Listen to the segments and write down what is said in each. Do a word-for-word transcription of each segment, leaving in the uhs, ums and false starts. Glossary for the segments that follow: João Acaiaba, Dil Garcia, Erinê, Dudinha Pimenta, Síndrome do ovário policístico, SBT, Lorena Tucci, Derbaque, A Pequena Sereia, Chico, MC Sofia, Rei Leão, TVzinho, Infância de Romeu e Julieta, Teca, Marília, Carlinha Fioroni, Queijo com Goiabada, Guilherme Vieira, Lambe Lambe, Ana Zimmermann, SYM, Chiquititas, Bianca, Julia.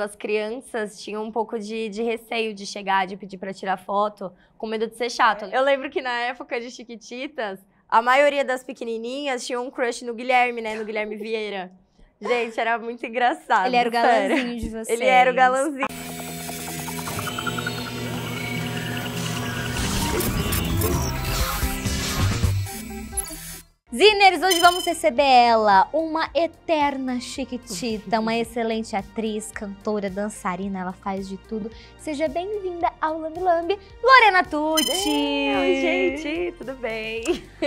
As crianças tinham um pouco de, de receio de chegar, de pedir pra tirar foto, com medo de ser chato. Eu lembro que na época de Chiquititas, a maioria das pequenininhas tinha um crush no Guilherme, né? No Guilherme Vieira. Gente, era muito engraçado. Ele era o galãzinho de vocês. Ele era o galãzinho. Ziners, hoje vamos receber ela, uma eterna chiquitita, uma excelente atriz, cantora, dançarina, ela faz de tudo. Seja bem-vinda ao Lambe Lambe, Lorena Tucci! Oi, gente, tudo bem?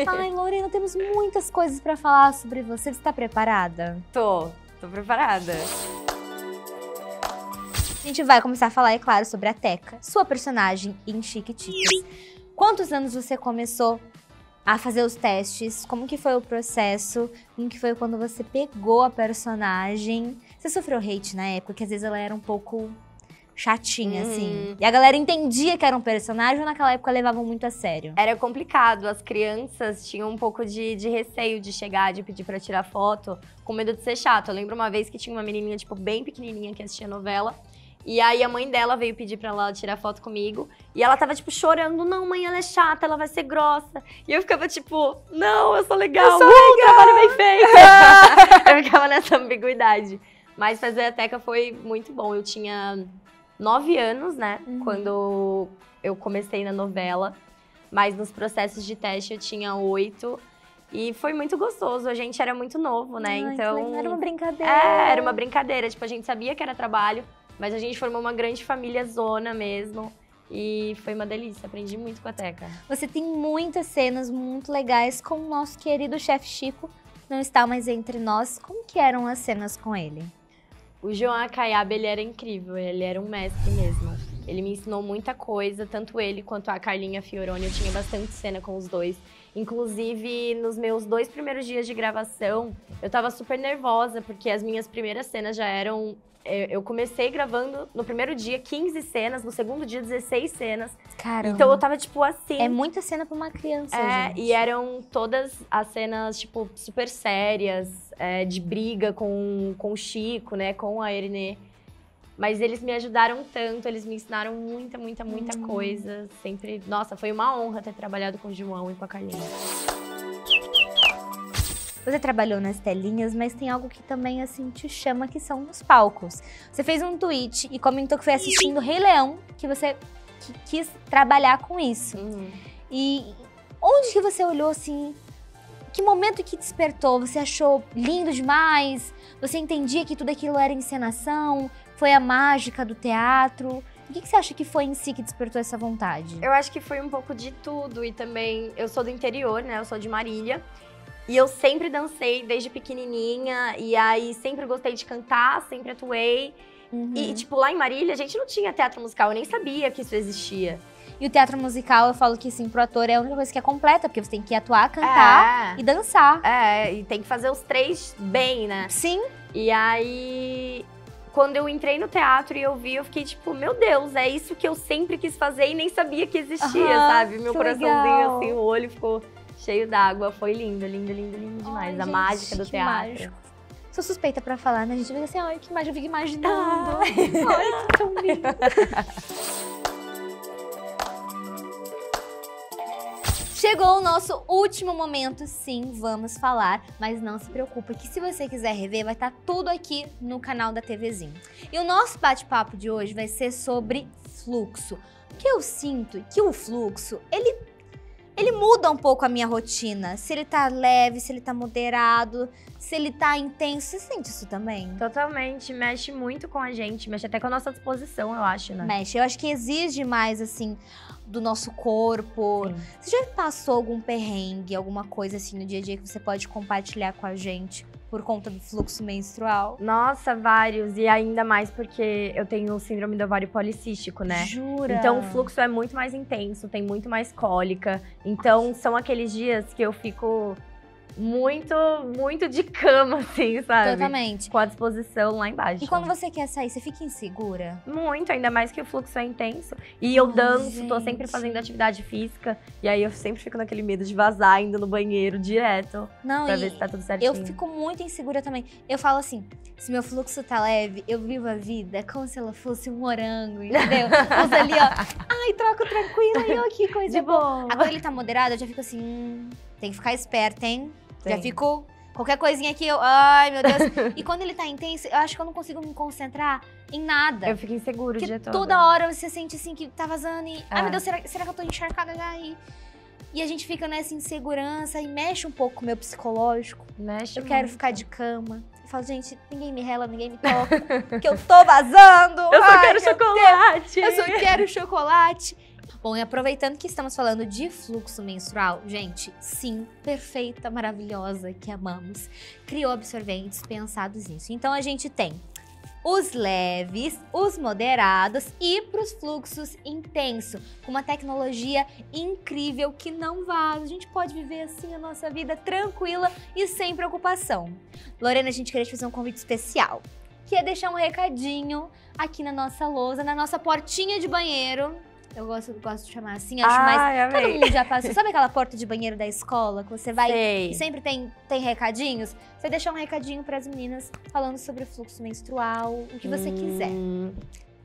Ai, Lorena, temos muitas coisas pra falar sobre você, você tá preparada? Tô, tô preparada. A gente vai começar a falar, é claro, sobre a Teca, sua personagem em Chiquititas. Quantos anos você começou a fazer os testes? Como que foi o processo? Como que foi quando você pegou a personagem? Você sofreu hate na época, que às vezes ela era um pouco chatinha, uhum. assim. E a galera entendia que era um personagem ou naquela época levavam muito a sério? Era complicado, as crianças tinham um pouco de, de receio de chegar, de pedir pra tirar foto, com medo de ser chato. Eu lembro uma vez que tinha uma menininha, tipo, bem pequenininha que assistia novela. E aí a mãe dela veio pedir pra ela tirar foto comigo. E ela tava, tipo, chorando. Não, mãe, ela é chata, ela vai ser grossa. E eu ficava, tipo, não, eu sou legal. Eu sou uh, legal. Trabalho bem feito. Eu ficava nessa ambiguidade. Mas fazer a Teca foi muito bom. Eu tinha nove anos, né? Uhum. Quando eu comecei na novela. Mas nos processos de teste eu tinha oito. E foi muito gostoso, a gente era muito novo, né? Ai, então era uma brincadeira. É, era uma brincadeira. Tipo, a gente sabia que era trabalho. Mas a gente formou uma grande família zona mesmo e foi uma delícia, aprendi muito com a Teca. Você tem muitas cenas muito legais com o nosso querido chefe Chico, não está mais entre nós. Como que eram as cenas com ele? O João Acaiaba, ele era incrível, ele era um mestre mesmo. Ele me ensinou muita coisa, tanto ele quanto a Carlinha Fioroni, eu tinha bastante cena com os dois. Inclusive, nos meus dois primeiros dias de gravação, eu tava super nervosa, porque as minhas primeiras cenas já eram... Eu comecei gravando no primeiro dia quinze cenas, no segundo dia dezesseis cenas. Caramba. Então eu tava tipo assim. É muita cena pra uma criança, é, gente. E eram todas as cenas tipo super sérias, é, de briga com, com o Chico, né, com a Erinê. Mas eles me ajudaram tanto, eles me ensinaram muita, muita, muita hum. coisa. Sempre, nossa, foi uma honra ter trabalhado com o João e com a Carlinhos. Você trabalhou nas telinhas, mas tem algo que também, assim, te chama, que são os palcos. Você fez um tweet e comentou que foi assistindo Rei Leão que você que quis trabalhar com isso. Uhum. E onde que você olhou, assim, que momento que despertou? Você achou lindo demais? Você entendia que tudo aquilo era encenação? Foi a mágica do teatro? O que você acha que foi em si que despertou essa vontade? Eu acho que foi um pouco de tudo e também... Eu sou do interior, né? Eu sou de Marília. E eu sempre dancei desde pequenininha, e aí sempre gostei de cantar, sempre atuei. Uhum. E, tipo, lá em Marília, a gente não tinha teatro musical, eu nem sabia que isso existia. E o teatro musical, eu falo que, assim, pro ator é a única coisa que é completa, porque você tem que atuar, cantar é. e dançar. É, e tem que fazer os três bem, né? Sim. E aí, quando eu entrei no teatro e eu vi, eu fiquei tipo, meu Deus, é isso que eu sempre quis fazer e nem sabia que existia, uhum, sabe? Meu coraçãozinho, legal. Assim, o olho ficou... cheio d'água, foi lindo, lindo, lindo, lindo demais. Ai, gente, a mágica do teatro. Mágico. Sou suspeita pra falar, né? A gente fica assim, ai, que mágica, eu fico imaginando. Ah. Ai, que tão lindo. Chegou o nosso último momento, sim, vamos falar. Mas não se preocupa, que se você quiser rever, vai estar tudo aqui no canal da TVzinho. E o nosso bate-papo de hoje vai ser sobre fluxo. Porque eu sinto que o fluxo, ele... Ele muda um pouco a minha rotina, se ele tá leve, se ele tá moderado, se ele tá intenso, você sente isso também? Totalmente, mexe muito com a gente, mexe até com a nossa disposição, eu acho, né? Mexe, eu acho que exige mais, assim, do nosso corpo. Sim. Você já passou algum perrengue, alguma coisa assim no dia a dia que você pode compartilhar com a gente por conta do fluxo menstrual? Nossa, vários, e ainda mais porque eu tenho síndrome do ovário policístico, né? Jura? Então o fluxo é muito mais intenso, tem muito mais cólica. Então, são aqueles dias que eu fico muito, muito de cama, assim, sabe? Totalmente. Com a disposição lá embaixo. E quando você quer sair, você fica insegura? Muito, ainda mais que o fluxo é intenso. E eu Ai, danço, gente. tô sempre fazendo atividade física. E aí eu sempre fico naquele medo de vazar, indo no banheiro direto. Não, pra ver se tá tudo certinho. Eu fico muito insegura também. Eu falo assim, se meu fluxo tá leve, eu vivo a vida como se ela fosse um morango, entendeu? Usa ali, ó. Ai, troco tranquilo, aí, ó, que coisa de boa. Agora ele tá moderado, eu já fico assim, hum, tem que ficar esperta, hein? Sim. Já fico... Qualquer coisinha aqui, eu... Ai, meu Deus. E quando ele tá intenso, eu acho que eu não consigo me concentrar em nada. Eu fico inseguro o dia todo. Toda hora você sente, assim, que tá vazando e... É. Ai, meu Deus, será, será que eu tô encharcada já aí? E a gente fica nessa insegurança e mexe um pouco com o meu psicológico. Mexe Eu muito. Quero ficar de cama. Eu falo, gente, ninguém me rela, ninguém me toca. Que eu tô vazando. Eu só Ai, quero chocolate. Deus. Eu só quero chocolate. Bom, e aproveitando que estamos falando de fluxo menstrual, gente, sim, perfeita, maravilhosa, que amamos, criou absorventes pensados nisso. Então a gente tem os leves, os moderados e para os fluxos intensos, com uma tecnologia incrível que não vaza. A gente pode viver assim a nossa vida tranquila e sem preocupação. Lorena, a gente queria te fazer um convite especial, que é deixar um recadinho aqui na nossa lousa, na nossa portinha de banheiro. Eu gosto, gosto de chamar assim, acho Ai, mais... Amei. Todo mundo já passou. Sabe aquela porta de banheiro da escola que você vai Sei. E sempre tem, tem recadinhos? Você deixa um recadinho para as meninas falando sobre o fluxo menstrual, o que você hum. quiser.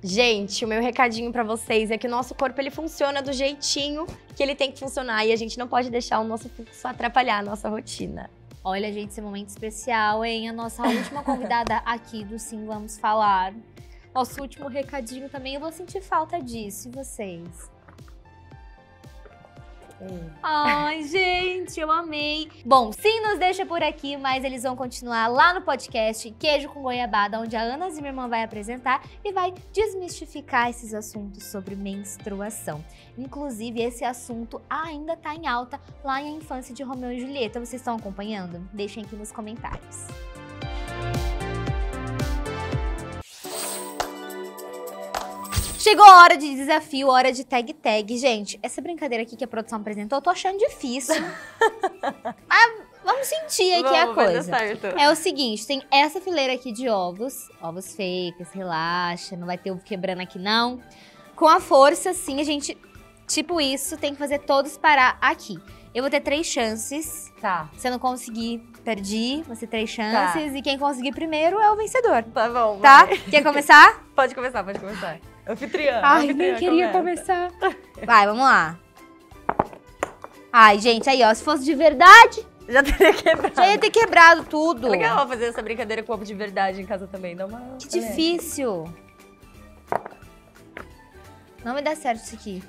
Gente, o meu recadinho para vocês é que o nosso corpo, ele funciona do jeitinho que ele tem que funcionar. E a gente não pode deixar o nosso fluxo atrapalhar a nossa rotina. Olha, gente, esse momento especial, hein? A nossa última convidada aqui do Sim Vamos Falar. Nosso último recadinho também, eu vou sentir falta disso, e vocês? Hum. Ai, gente, eu amei! Bom, Sim nos deixa por aqui, mas eles vão continuar lá no podcast Queijo com Goiabada, onde a Ana Zimmermann vai apresentar e vai desmistificar esses assuntos sobre menstruação. Inclusive, esse assunto ainda tá em alta lá em A Infância de Romeu e Julieta. Vocês estão acompanhando? Deixem aqui nos comentários. Chegou a hora de desafio, hora de tag-tag. Gente, essa brincadeira aqui que a produção apresentou, eu tô achando difícil. Mas vamos sentir aqui vamos, a coisa. Vai dar certo. É o seguinte, tem essa fileira aqui de ovos. Ovos fakes, relaxa, não vai ter ovo quebrando aqui, não. Com a força, sim, a gente, tipo isso, tem que fazer todos parar aqui. Eu vou ter três chances. Tá. Se eu não conseguir, perdi. Vou ter três chances. Tá. E quem conseguir primeiro é o vencedor. Tá bom. Tá? Vai. Quer começar? Pode começar, pode começar. Anfitriã. Ai, anfitriã, nem queria começa. começar. Vai, vamos lá. Ai, gente, aí, ó. Se fosse de verdade... Já teria quebrado. Já ia ter quebrado tudo. É legal fazer essa brincadeira com ovo de verdade em casa também. Dá uma... Que difícil. Não me dá certo isso aqui.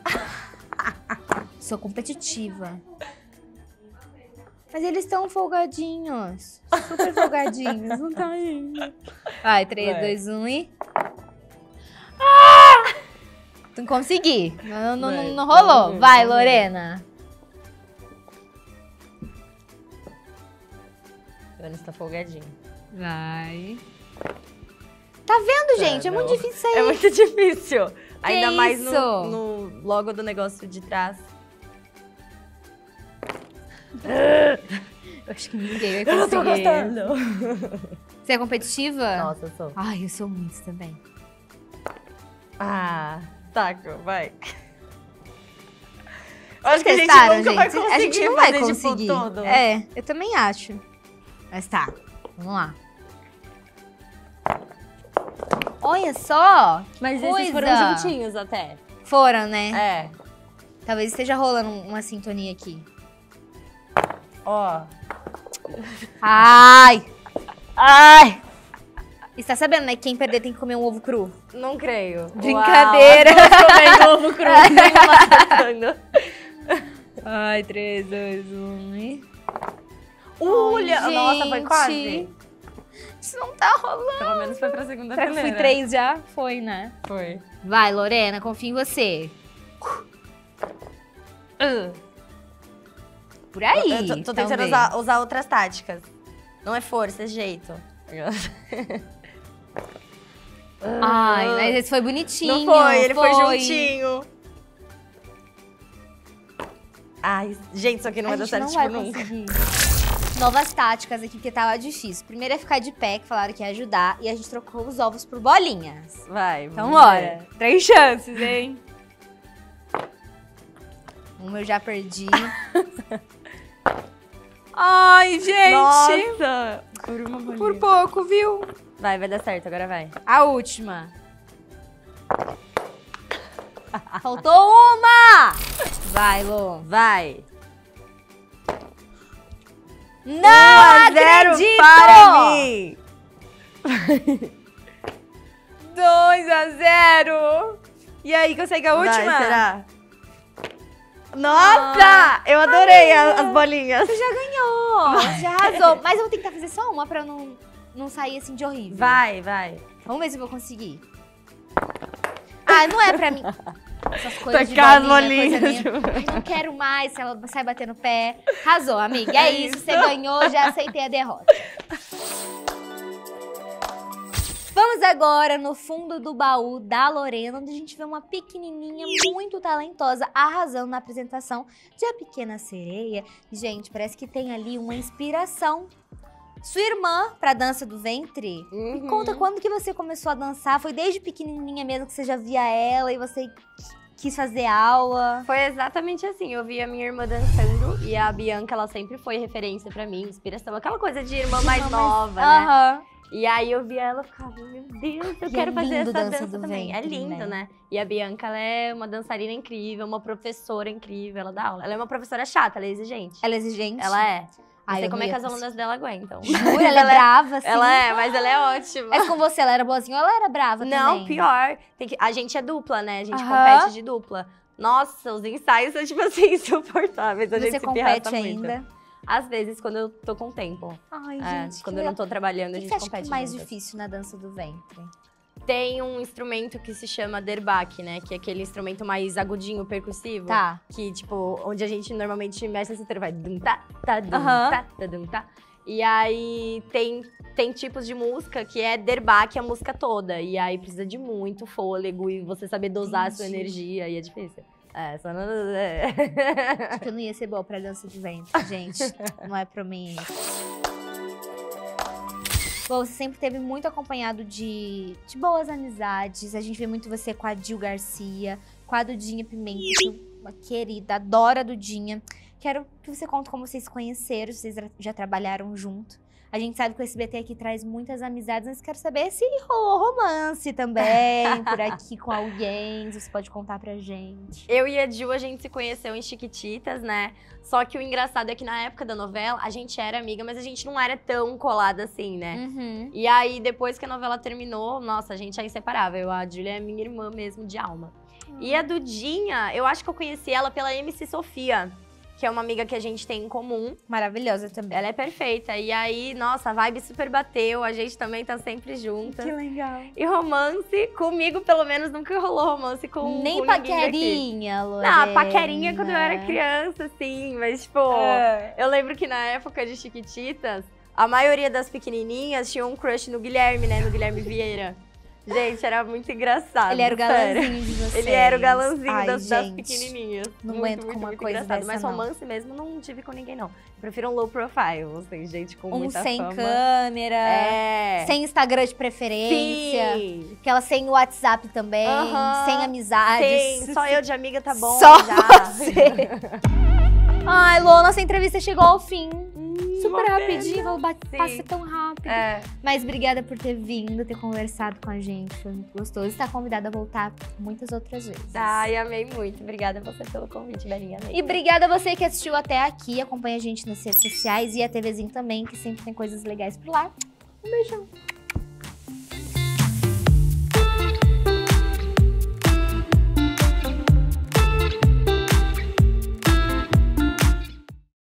Sou competitiva. Mas eles estão folgadinhos. Super folgadinhos. Não tá indo. Vai, três, dois, um e... Ah! Não consegui. Não, não, vai, não rolou. Vai, Lorena. Lorena está folgadinha. Vai. Tá vendo, gente? Tá, é não. muito difícil sair. É muito difícil. Que Ainda isso? mais no, no logo do negócio de trás. Eu acho que ninguém vai conseguir. Eu não tô gostando. Você é competitiva? Nossa, eu sou. Ai, eu sou muito também. Ah, taco, vai. Acho que a gente nunca gente. vai conseguir. A gente não vai conseguir. Todo. É, eu também acho. Mas tá, vamos lá. Olha só! Mas coisa. esses foram juntinhos até. Foram, né? É. Talvez esteja rolando uma sintonia aqui. Ó. Oh. Ai! Ai! E você tá sabendo, né? Quem perder tem que comer um ovo cru. Não creio. Brincadeira. Uau, comendo ovo cru. Ai, três, dois, um e... Olha! Ai, nossa, foi quase. Isso não tá rolando. Pelo menos foi pra segunda Será primeira. Será que fui três já? Foi, né? Foi. Vai, Lorena, confio em você. Uh. Por aí. Eu tô, tô tentando usar, usar outras táticas. Não é força, é jeito. Ai, mas esse foi bonitinho. Não foi, ele foi, foi juntinho. Ai, gente, isso aqui não vai dar certo, tipo, nunca. Conseguir. novas táticas aqui, porque tava difícil. Primeiro é ficar de pé, que falaram que ia ajudar, e a gente trocou os ovos por bolinhas. Vai, vamos. Então bora. Três chances, hein? Uma eu já perdi. Ai, gente! Nossa! Por uma bolinha. Por pouco, viu? Vai, vai dar certo, agora vai. A última. Faltou uma! Vai, Lô, vai! Não acredito! dois a zero para mim! dois a zero! E aí, consegue a última? Vai, será? Nossa! Ah, eu adorei as, as bolinhas! Você já ganhou! Você já arrasou! Mas eu vou tentar fazer só uma pra não, não sair assim de horrível. Vai, vai! Vamos ver se eu vou conseguir. Ah, não é pra mim. Essas coisas Tocar de bolinha, as bolinhas. Coisa minha. Não quero mais, se ela sai bater no pé. Arrasou, amiga. É, é isso, você ganhou, já aceitei a derrota. Vamos agora no fundo do baú da Lorena, onde a gente vê uma pequenininha muito talentosa arrasando na apresentação de A Pequena Sereia. Gente, parece que tem ali uma inspiração. Sua irmã pra dança do ventre, uhum. Me conta quando que você começou a dançar? Foi desde pequenininha mesmo que você já via ela e você quis fazer aula? Foi exatamente assim, eu via minha irmã dançando e a Bianca, ela sempre foi referência pra mim, inspiração, aquela coisa de irmã mais irmã nova, mais... né? Uhum. E aí eu via ela e ficava, meu Deus, eu e quero é fazer essa dança, dança também. Ventre, é lindo, né? né? E a Bianca, ela é uma dançarina incrível, uma professora incrível, ela dá aula. Ela é uma professora chata, ela é exigente. Ela é exigente? Ela é. Não sei como é que as alunas dela aguentam. Jura? Ela é brava, assim? Ela é, mas ela é ótima. Mas com você, ela era boazinha ou ela era brava também? Não, pior. Tem que... A gente é dupla, né? A gente uhum. compete de dupla. Nossa, os ensaios são, tipo assim, insuportáveis. A gente se pirrata muito. Você compete ainda? Às vezes, quando eu tô com tempo. Ai, é, gente. Quando eu não tô trabalhando, a gente compete. O que você acha que é mais difícil na dança do ventre? Tem um instrumento que se chama Derbaque, né? Que é aquele instrumento mais agudinho, percussivo. Tá. Que, tipo, onde a gente normalmente mexe assim, vai... Dum, tá, tá, dum, uhum. tá, tá, dum, tá. E aí tem, tem tipos de música que é Derbaque a música toda. E aí precisa de muito fôlego e você saber dosar Entendi. A sua energia. E é difícil. É, só não... Acho que eu não ia ser boa pra dança de ventre, gente. Não é pra mim. Você sempre teve muito acompanhado de, de boas amizades. A gente vê muito você com a Dil Garcia, com a Dudinha Pimenta, uma querida, adora a Dudinha. Quero que você conte como vocês se conheceram, se vocês já trabalharam junto. A gente sabe que o S B T aqui traz muitas amizades, mas quero saber se rolou romance também por aqui com alguém, você pode contar pra gente. Eu e a Ju, a gente se conheceu em Chiquititas, né? Só que o engraçado é que na época da novela, a gente era amiga, mas a gente não era tão colada assim, né? Uhum. E aí, depois que a novela terminou, nossa, a gente é inseparável. A Julia é minha irmã mesmo, de alma. Uhum. E a Dudinha, eu acho que eu conheci ela pela M C Sofia, que é uma amiga que a gente tem em comum. Maravilhosa também. Ela é perfeita. E aí, nossa, a vibe super bateu. A gente também tá sempre juntas. Que legal. E romance, comigo pelo menos nunca rolou romance com Nem com paquerinha, Lorena. Não, paquerinha quando eu era criança, assim. Mas, tipo, é. eu lembro que na época de Chiquititas, a maioria das pequenininhas tinha um crush no Guilherme, né? No Guilherme Vieira. Gente, era muito engraçado. Ele era o galãzinho de vocês. Ele era o galãzinho Ai, das, das pequenininhas. Não muito, aguento muito, com uma muito coisa engraçado. Dessa, Mas romance não. mesmo não tive com ninguém, não. Eu prefiro um low profile, assim, gente com um muita sem fama. Câmera, é. sem Instagram de preferência. Sim. Aquela sem WhatsApp também, uh-huh. sem amizades. Sim, só eu de amiga tá bom só já. Você. Ai, Lô, nossa entrevista chegou ao fim. Super rapidinho, vou bater, passa tão rápido. É. Mas obrigada por ter vindo, ter conversado com a gente, foi muito gostoso. Está convidada a voltar muitas outras vezes. Ai, amei muito. Obrigada a você pelo convite, Marinha. E obrigada a você que assistiu até aqui, acompanha a gente nas redes sociais e a TVzinho também, que sempre tem coisas legais por lá. Um beijão.